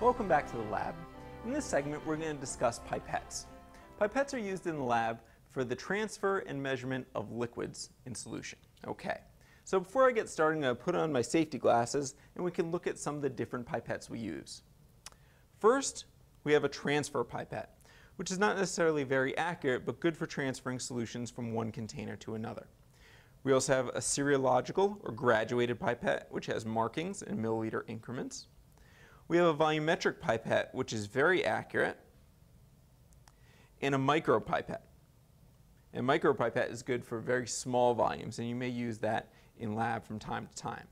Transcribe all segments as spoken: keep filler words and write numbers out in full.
Welcome back to the lab. In this segment, we're going to discuss pipettes. Pipettes are used in the lab for the transfer and measurement of liquids in solution. Okay, so before I get started, I'm going to put on my safety glasses and we can look at some of the different pipettes we use. First, we have a transfer pipette, which is not necessarily very accurate, but good for transferring solutions from one container to another. We also have a serological or graduated pipette, which has markings in milliliter increments. We have a volumetric pipette, which is very accurate, and a micropipette. And micropipette is good for very small volumes, and you may use that in lab from time to time.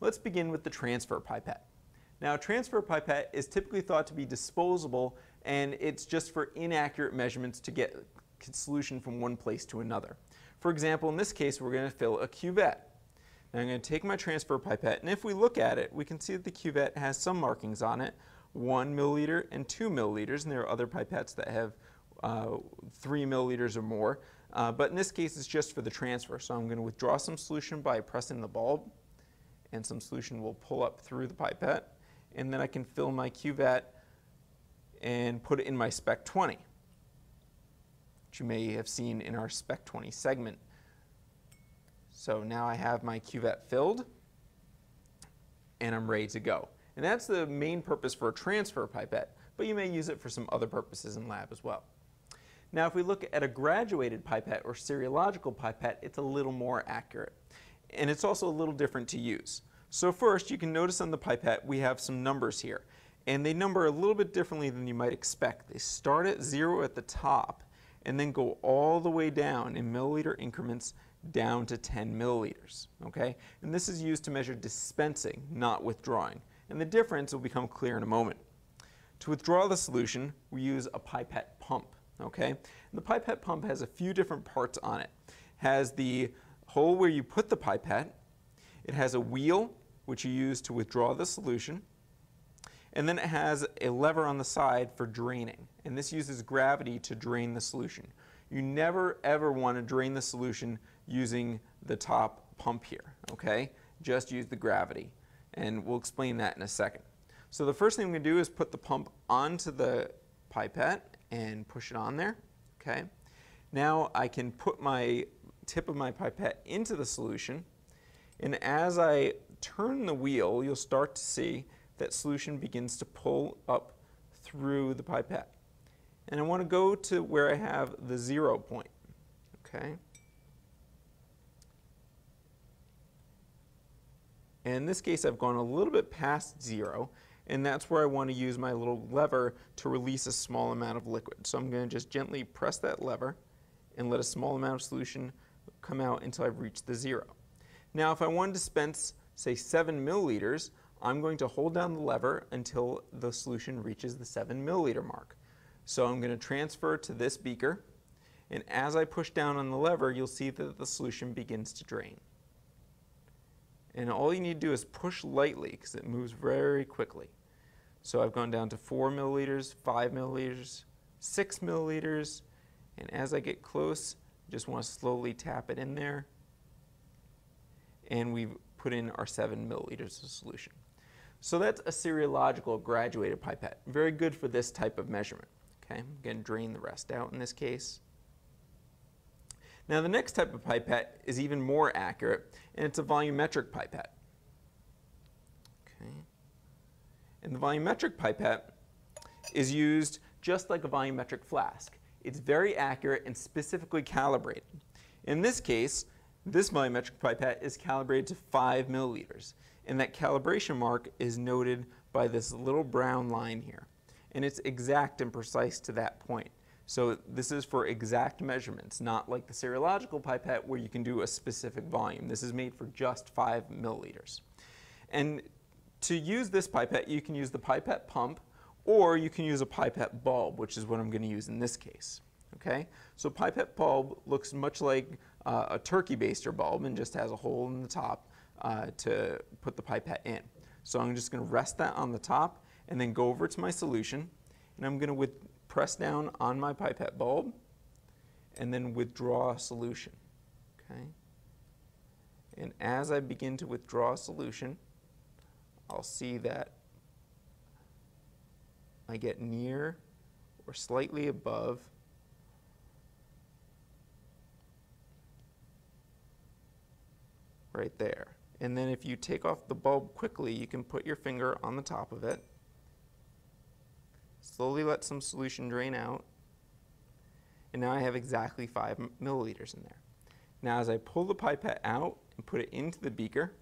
Let's begin with the transfer pipette. Now, a transfer pipette is typically thought to be disposable, and it's just for inaccurate measurements to get a solution from one place to another. For example, in this case, we're going to fill a cuvette. Now, I'm going to take my transfer pipette, and if we look at it, we can see that the cuvette has some markings on it, one milliliter and two milliliters, and there are other pipettes that have uh, three milliliters or more. Uh, but in this case, it's just for the transfer. So I'm going to withdraw some solution by pressing the bulb, and some solution will pull up through the pipette. And then I can fill my cuvette and put it in my Spec twenty, which you may have seen in our Spec twenty segment. So now I have my cuvette filled, and I'm ready to go. And that's the main purpose for a transfer pipette, but you may use it for some other purposes in lab as well. Now, if we look at a graduated pipette or serological pipette, it's a little more accurate, and it's also a little different to use. So first, you can notice on the pipette we have some numbers here, and they number a little bit differently than you might expect. They start at zero at the top and then go all the way down in milliliter increments down to ten milliliters, okay? And this is used to measure dispensing, not withdrawing, and the difference will become clear in a moment. To withdraw the solution, we use a pipette pump, okay? And the pipette pump has a few different parts on it. It has the hole where you put the pipette, it has a wheel which you use to withdraw the solution, and then it has a lever on the side for draining, and this uses gravity to drain the solution. You never ever want to drain the solution using the top pump here, okay? Just use the gravity, and we'll explain that in a second. So the first thing I'm going to do is put the pump onto the pipette and push it on there, okay? Now I can put my tip of my pipette into the solution, and as I turn the wheel, you'll start to see that solution begins to pull up through the pipette. And I want to go to where I have the zero point, okay? And in this case, I've gone a little bit past zero, and that's where I want to use my little lever to release a small amount of liquid. So I'm going to just gently press that lever and let a small amount of solution come out until I've reached the zero. Now, if I want to dispense, say, seven milliliters, I'm going to hold down the lever until the solution reaches the seven milliliter mark. So I'm going to transfer to this beaker, and as I push down on the lever, you'll see that the solution begins to drain. And all you need to do is push lightly because it moves very quickly. So I've gone down to four milliliters, five milliliters, six milliliters, and as I get close, I just want to slowly tap it in there. And we've put in our seven milliliters of solution. So that's a serological graduated pipette. Very good for this type of measurement. Okay, I'm going to drain the rest out in this case. Now the next type of pipette is even more accurate, and it's a volumetric pipette. Okay. And the volumetric pipette is used just like a volumetric flask. It's very accurate and specifically calibrated. In this case, this volumetric pipette is calibrated to five milliliters, and that calibration mark is noted by this little brown line here, and it's exact and precise to that point. So this is for exact measurements, not like the serological pipette where you can do a specific volume. This is made for just five milliliters. And to use this pipette, you can use the pipette pump, or you can use a pipette bulb, which is what I'm going to use in this case. Okay, so pipette bulb looks much like uh, a turkey baster bulb and just has a hole in the top uh, to put the pipette in. So I'm just going to rest that on the top and then go over to my solution, and I'm going to press down on my pipette bulb and then withdraw solution. Okay, and as I begin to withdraw solution, I'll see that I get near or slightly above right there. And then if you take off the bulb quickly, you can put your finger on the top of it, slowly let some solution drain out, and now I have exactly five milliliters in there. Now as I pull the pipette out and put it into the beaker,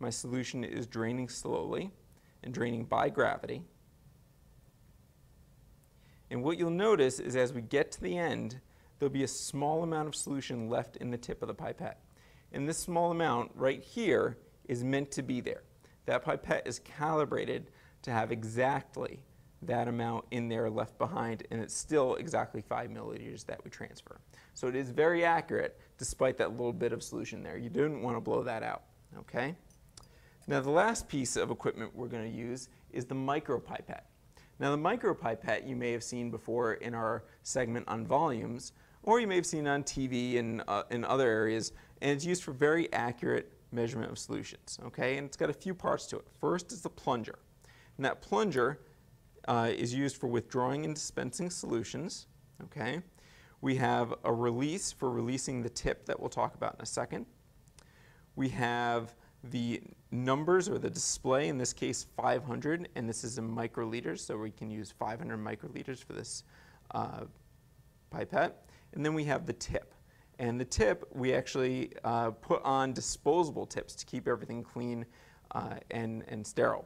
my solution is draining slowly and draining by gravity. And what you'll notice is as we get to the end, there'll be a small amount of solution left in the tip of the pipette. And this small amount right here is meant to be there. That pipette is calibrated to have exactly that amount in there left behind, and it's still exactly five milliliters that we transfer. So it is very accurate despite that little bit of solution there. You didn't want to blow that out, okay? Now the last piece of equipment we're going to use is the micropipette. Now the micropipette you may have seen before in our segment on volumes, or you may have seen on T V and uh, in other areas, and it's used for very accurate measurement of solutions, okay? And it's got a few parts to it. First is the plunger, and that plunger Uh, is used for withdrawing and dispensing solutions, okay? We have a release for releasing the tip that we'll talk about in a second. We have the numbers or the display, in this case five hundred, and this is in microliters, so we can use five hundred microliters for this uh, pipette. And then we have the tip. And the tip, we actually uh, put on disposable tips to keep everything clean uh, and, and sterile.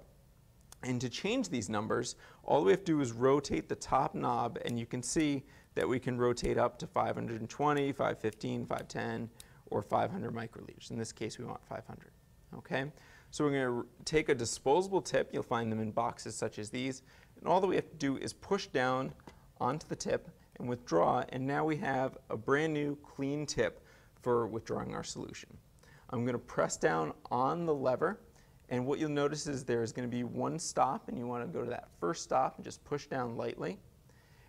And to change these numbers, all we have to do is rotate the top knob, and you can see that we can rotate up to five hundred twenty, five fifteen, five ten, or five hundred microliters. In this case, we want five hundred, okay? So we're going to take a disposable tip. You'll find them in boxes such as these. And all that we have to do is push down onto the tip and withdraw, and now we have a brand new clean tip for withdrawing our solution. I'm going to press down on the lever. And what you'll notice is there is going to be one stop, and you want to go to that first stop and just push down lightly.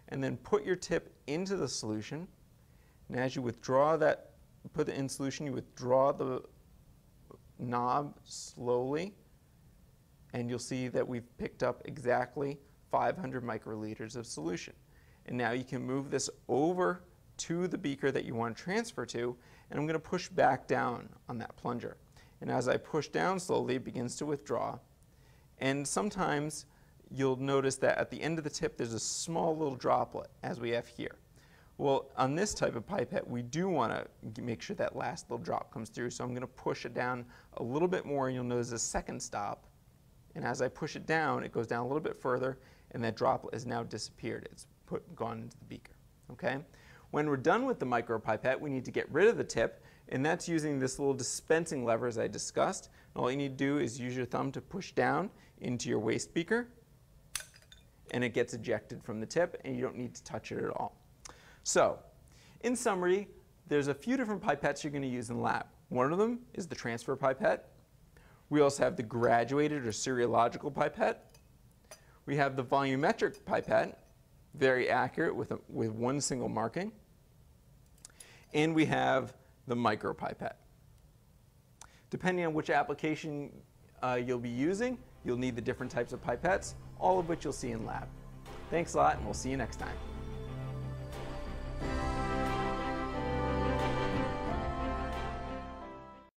And then put your tip into the solution. And as you withdraw that, put it in solution, you withdraw the knob slowly. And you'll see that we've picked up exactly five hundred microliters of solution. And now you can move this over to the beaker that you want to transfer to. And I'm going to push back down on that plunger. And as I push down slowly, it begins to withdraw. And sometimes you'll notice that at the end of the tip, there's a small little droplet, as we have here. Well, on this type of pipette, we do want to make sure that last little drop comes through. So I'm going to push it down a little bit more, and you'll notice a second stop. And as I push it down, it goes down a little bit further, and that droplet has now disappeared. It's put, gone into the beaker. Okay? When we're done with the micropipette, we need to get rid of the tip. And that's using this little dispensing lever as I discussed. And all you need to do is use your thumb to push down into your waste beaker, and it gets ejected from the tip, and you don't need to touch it at all. So, in summary, there's a few different pipettes you're going to use in the lab. One of them is the transfer pipette. We also have the graduated or seriological pipette. We have the volumetric pipette, very accurate with, a, with one single marking. And we have the micropipette. Depending on which application uh, you'll be using, you'll need the different types of pipettes, all of which you'll see in lab. Thanks a lot, and we'll see you next time.